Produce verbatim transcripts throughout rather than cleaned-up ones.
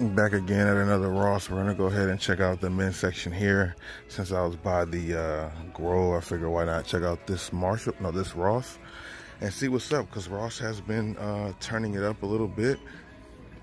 Back again at another Ross. We're gonna go ahead and check out the men's section here. Since I was by the uh, Grove, I figured why not check out this Marshall, no, this Ross, and see what's up, because Ross has been uh, turning it up a little bit.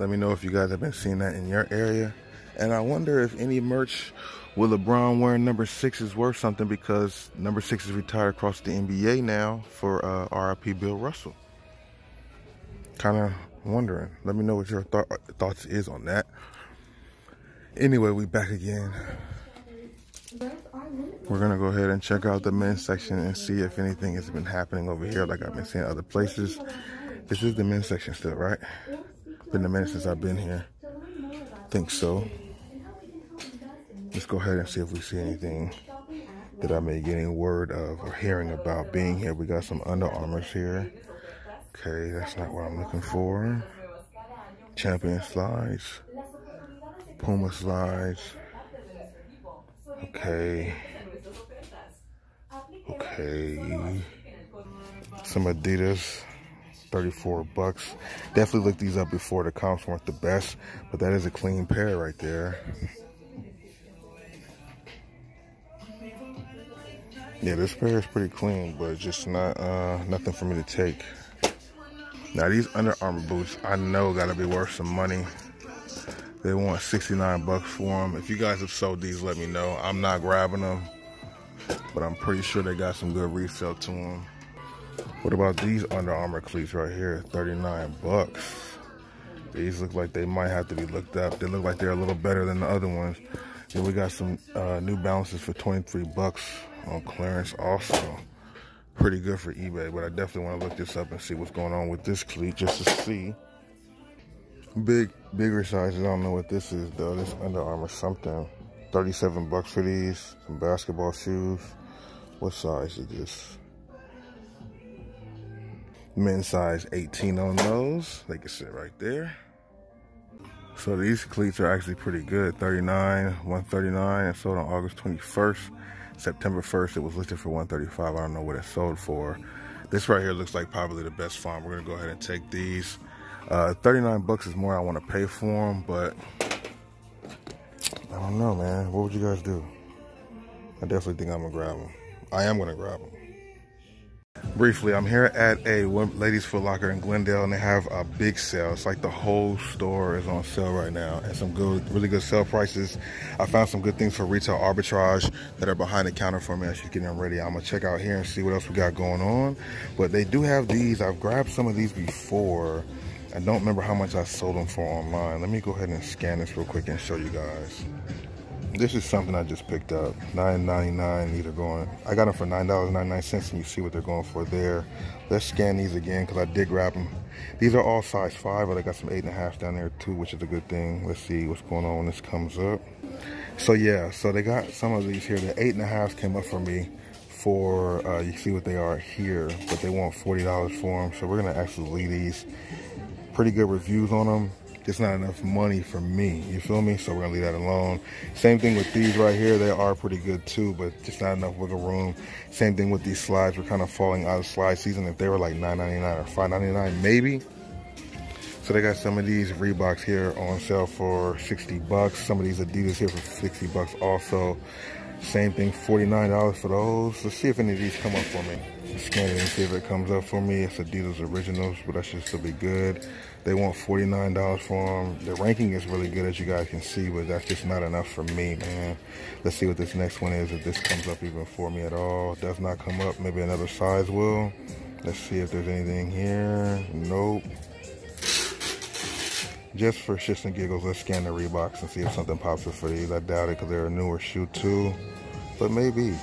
Let me know if you guys have been seeing that in your area. And I wonder if any merch with LeBron wearing number six is worth something, because number six is retired across the N B A now for uh, R I P Bill Russell. Kind of wondering. Let me know what your th thoughts is on that. Anyway, we back again. We're going to go ahead and check out the men's section and see if anything has been happening over here like I've been seeing other places. This is the men's section still, right? Been a minute since I've been here. Think so. Let's go ahead and see if we see anything that I may get any word of or hearing about being here. We got some Under Armours here. Okay, that's not what I'm looking for. Champion slides. Puma slides. Okay. Okay. Some Adidas. thirty-four bucks. Definitely look these up before. The comps weren't the best, but that is a clean pair right there. Yeah, this pair is pretty clean, but just not uh, nothing for me to take. Now these Under Armour boots, I know gotta be worth some money. They want sixty-nine bucks for them. If you guys have sold these, let me know. I'm not grabbing them, but I'm pretty sure they got some good resale to them. What about these Under Armour cleats right here? thirty-nine bucks. These look like they might have to be looked up. They look like they're a little better than the other ones. Then we got some uh, New Balances for twenty-three bucks on clearance also. Pretty good for eBay, but I definitely want to look this up and see what's going on with this cleat just to see. Big, bigger sizes. I don't know what this is though. This Under Armour something. thirty-seven bucks for these. Some basketball shoes. What size is this? Men's size eighteen on those. They can sit right there. So these cleats are actually pretty good. thirty-nine, one thirty-nine, and sold on August twenty-first. September first, it was listed for one thirty-five. I don't know what it sold for. This right here looks like probably the best find. We're gonna go ahead and take these. Uh, thirty-nine bucks is more I want to pay for them, but I don't know, man. What would you guys do? I definitely think I'm gonna grab them. I am gonna grab them. Briefly, I'm here at a Ladies Foot Locker in Glendale, and they have a big sale. It's like the whole store is on sale right now, and some good, really good sale prices. I found some good things for retail arbitrage that are behind the counter for me as she's getting them ready. I'm gonna check out here and see what else we got going on. But they do have these. I've grabbed some of these before. I don't remember how much I sold them for online. Let me go ahead and scan this real quick and show you guys. This is something I just picked up, nine ninety-nine. These are going, I got them for nine ninety-nine, and you see what they're going for there. Let's scan these again, because I did grab them. These are all size five, but I got some eight and a half down there too, which is a good thing. Let's see what's going on when this comes up. So yeah, so they got some of these here. The eight and a halves came up for me for, uh, you see what they are here, but they want forty dollars for them. So we're gonna actually leave these. Pretty good reviews on them. It's not enough money for me, you feel me? So we're gonna leave that alone. Same thing with these right here. They are pretty good too, but just not enough wiggle room. Same thing with these slides. We're kind of falling out of slide season. If they were like nine ninety-nine or five ninety-nine, maybe. So they got some of these Reeboks here on sale for sixty bucks. Some of these Adidas here for sixty bucks also. Same thing, forty-nine dollars for those. Let's see if any of these come up for me. Scan it and see if it comes up for me. It's Adidas Originals, but that should still be good. They want forty-nine dollars for them. The ranking is really good, as you guys can see, but that's just not enough for me, man. Let's see what this next one is, if this comes up even for me at all. It does not come up. Maybe another size will. Let's see if there's anything here. Nope. Just for shits and giggles, let's scan the Reeboks and see if something pops up for these. I doubt it, because they're a newer shoe too, but maybe.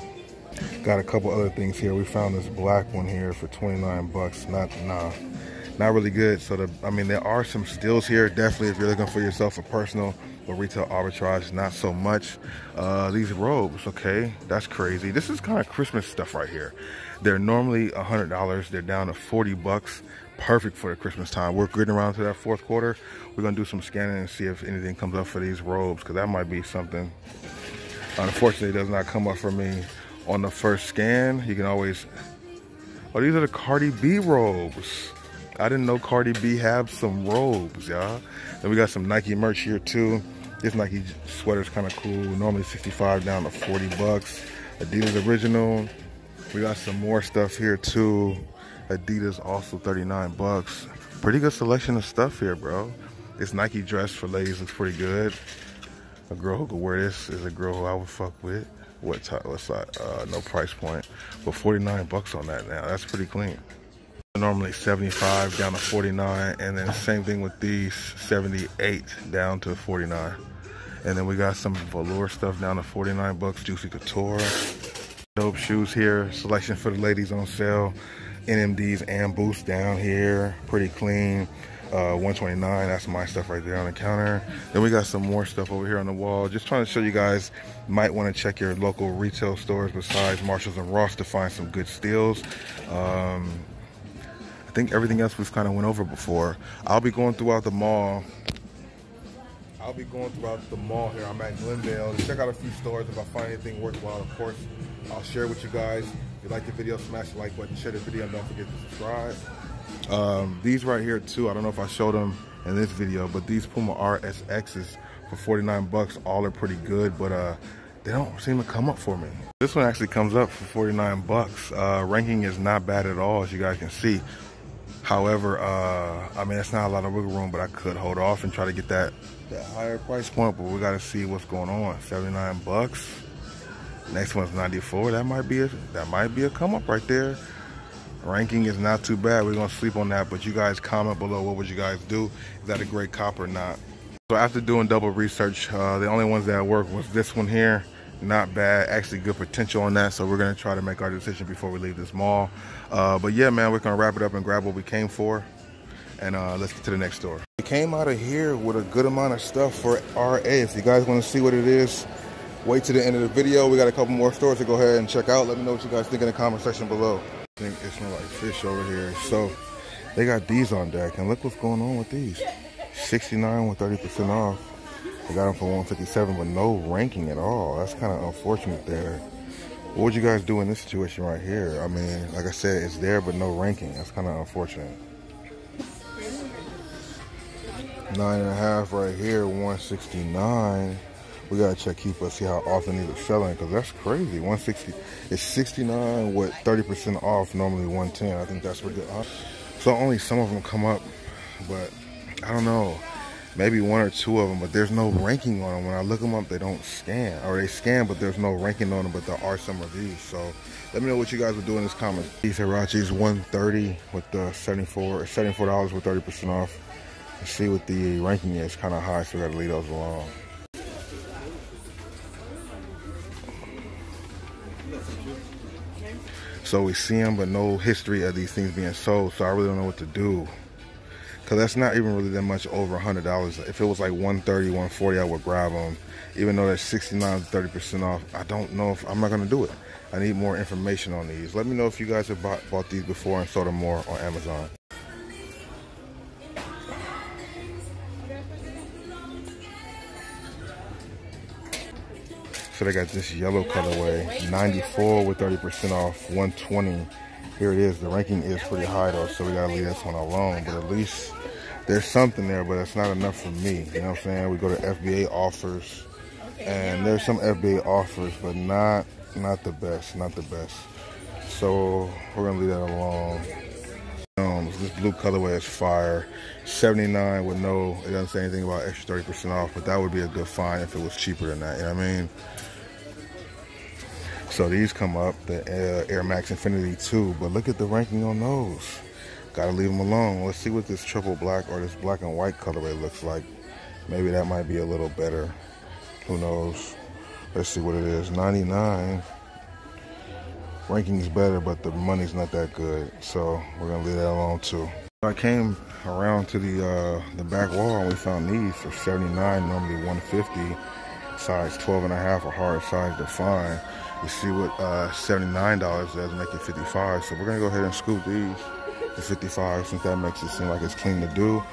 Got a couple other things here. We found this black one here for twenty-nine bucks. Not, nah, not really good. So, the, I mean, there are some steals here, definitely, if you're looking for yourself a personal, but retail arbitrage, not so much. Uh, these robes, okay, that's crazy. This is kind of Christmas stuff right here. They're normally one hundred dollars. They're down to forty bucks. Perfect for the Christmas time. We're getting around to that fourth quarter. We're gonna do some scanning and see if anything comes up for these robes, because that might be something. Unfortunately, it does not come up for me on the first scan. You can always, oh, these are the Cardi B robes. I didn't know Cardi B had some robes, y'all. Then we got some Nike merch here too. This Nike sweater's kind of cool. Normally sixty-five down to forty bucks. Adidas original. We got some more stuff here too. Adidas also thirty-nine bucks. Pretty good selection of stuff here, bro. This Nike dress for ladies looks pretty good. A girl who could wear this is a girl who I would fuck with. What type, what's that? Uh, no price point. But forty-nine bucks on that now. That's pretty clean. Normally seventy-five down to forty-nine. And then same thing with these, seventy-eight down to forty-nine. And then we got some velour stuff down to forty-nine bucks. Juicy Couture. Dope shoes here. Selection for the ladies on sale. N M Ds and boots down here. Pretty clean. Uh, one twenty-nine, that's my stuff right there on the counter. Then we got some more stuff over here on the wall. Just trying to show you guys, might want to check your local retail stores besides Marshalls and Ross to find some good steals. Um, I think everything else we've kind of went over before. I'll be going throughout the mall. I'll be going throughout the mall here. I'm at Glendale. Check out a few stores. If I find anything worthwhile, of course, I'll share with you guys. If you like the video, smash the like button, share the video, and don't forget to subscribe. Um, these right here too, I don't know if I showed them in this video, but these Puma R S X's for forty-nine bucks, all are pretty good, but uh, they don't seem to come up for me. This one actually comes up for forty-nine bucks. Uh, ranking is not bad at all, as you guys can see. However, uh, I mean, it's not a lot of wiggle room, but I could hold off and try to get that, that higher price point, but we gotta see what's going on. seventy-nine bucks. Next one's ninety-four. That might be a, that might be a come up right there. Ranking is not too bad. We're gonna sleep on that, but you guys comment below, what would you guys do? Is that a great cop or not? So after doing double research, uh, the only ones that worked was this one here. Not bad, actually good potential on that. So we're gonna try to make our decision before we leave this mall. Uh, but yeah, man, we're gonna wrap it up and grab what we came for. And uh, let's get to the next store. We came out of here with a good amount of stuff for R A. If you guys wanna see what it is, wait to the end of the video. We got a couple more stores to go ahead and check out. Let me know what you guys think in the comment section below. I think it smells like fish over here. So they got these on deck, and look what's going on with these. sixty-nine with thirty percent off. They got them for one fifty-seven with no ranking at all. That's kind of unfortunate there. What would you guys do in this situation right here? I mean, like I said, it's there but no ranking. That's kind of unfortunate. Nine and a half right here, one sixty-nine. We gotta check Keepa, see how often these are selling, because that's crazy. one sixty, it's sixty-nine with thirty percent off, normally one ten. I think that's pretty good. So only some of them come up, but I don't know, maybe one or two of them, but there's no ranking on them. When I look them up, they don't scan, or they scan, but there's no ranking on them, but there are some reviews. So let me know what you guys would do in this comment. These Hirachis, one thirty with the seventy-four, seventy-four dollars with thirty percent off. Let's see what the ranking is, kind of high, so we gotta leave those alone. So we see them, but no history of these things being sold. So I really don't know what to do, because that's not even really that much over one hundred dollars. If it was like one thirty, one forty, I would grab them. Even though they're sixty-nine, thirty percent off, I don't know if I'm not going to do it. I need more information on these. Let me know if you guys have bought, bought these before and sold them more on Amazon. So they got this yellow colorway, ninety-four with thirty percent off, one twenty. Here it is. The ranking is pretty high though, so we gotta leave this one alone. But at least there's something there, but it's not enough for me. You know what I'm saying? We go to F B A offers, and there's some F B A offers, but not not the best, not the best. So we're gonna leave that alone. Um, this blue colorway is fire. seventy-nine with no, it doesn't say anything about extra thirty percent off, but that would be a good find if it was cheaper than that, you know what I mean? So these come up, the uh, Air Max Infinity two, but look at the ranking on those. Gotta leave them alone. Let's see what this triple black or this black and white colorway looks like. Maybe that might be a little better. Who knows? Let's see what it is. ninety-nine. Ranking is better, but the money's not that good, so we're gonna leave that alone too. I came around to the uh, the back wall, and we found these for seventy-nine, normally one fifty, size twelve and a half, a hard size to find. You see what uh, seventy-nine dollars does, make it fifty-five, so we're gonna go ahead and scoop these to fifty-five, since that makes it seem like it's clean to do.